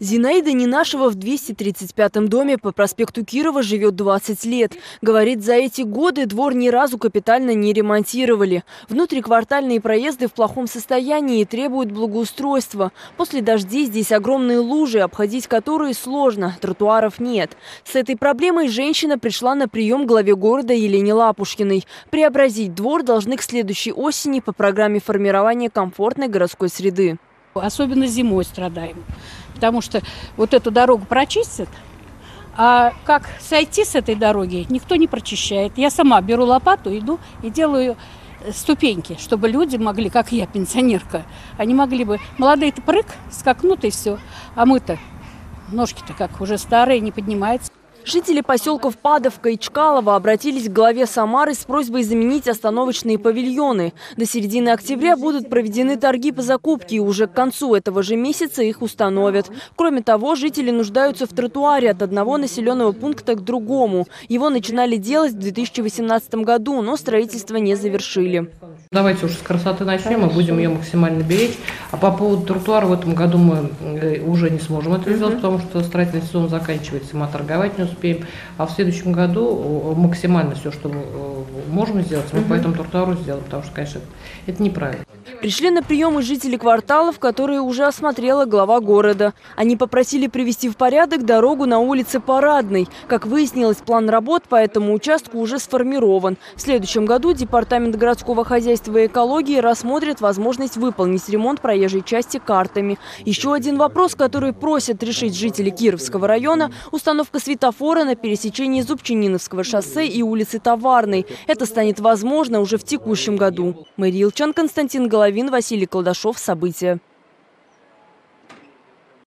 Зинаида Нинашева в 235-м доме по проспекту Кирова живет 20 лет. Говорит, за эти годы двор ни разу капитально не ремонтировали. Внутриквартальные проезды в плохом состоянии и требуют благоустройства. После дождей здесь огромные лужи, обходить которые сложно, тротуаров нет. С этой проблемой женщина пришла на прием к главе города Елене Лапушкиной. Преобразить двор должны к следующей осени по программе формирования комфортной городской среды. Особенно зимой страдаем, потому что вот эту дорогу прочистят, а как сойти с этой дороги, никто не прочищает. Я сама беру лопату, иду и делаю ступеньки, чтобы люди могли, как я, пенсионерка, они могли бы... Молодые-то прыг, скакнут и все, а мы-то, ножки-то как уже старые, не поднимаются. Жители поселков Падовка и Чкалова обратились к главе Самары с просьбой заменить остановочные павильоны. До середины октября будут проведены торги по закупке, и уже к концу этого же месяца их установят. Кроме того, жители нуждаются в тротуаре от одного населенного пункта к другому. Его начинали делать в 2018 году, но строительство не завершили. Давайте уже с красоты начнем, мы будем ее максимально беречь. А по поводу тротуара в этом году мы уже не сможем это сделать, потому что строительный сезон заканчивается, мы торговать не успеем. А в следующем году максимально все, что можем сделать, мы по этому тротуару сделаем, потому что, конечно, это неправильно. Пришли на прием и жители кварталов, которые уже осмотрела глава города. Они попросили привести в порядок дорогу на улице Парадной. Как выяснилось, план работ по этому участку уже сформирован. В следующем году Департамент городского хозяйства и экологии рассмотрит возможность выполнить ремонт проезжей части картами. Еще один вопрос, который просят решить жители Кировского района – установка светофора на пересечении Зубчининовского шоссе и улицы Товарной. Это станет возможно уже в текущем году. Мэри Елчян, Константин Головецкий, Василий Колдашов. События.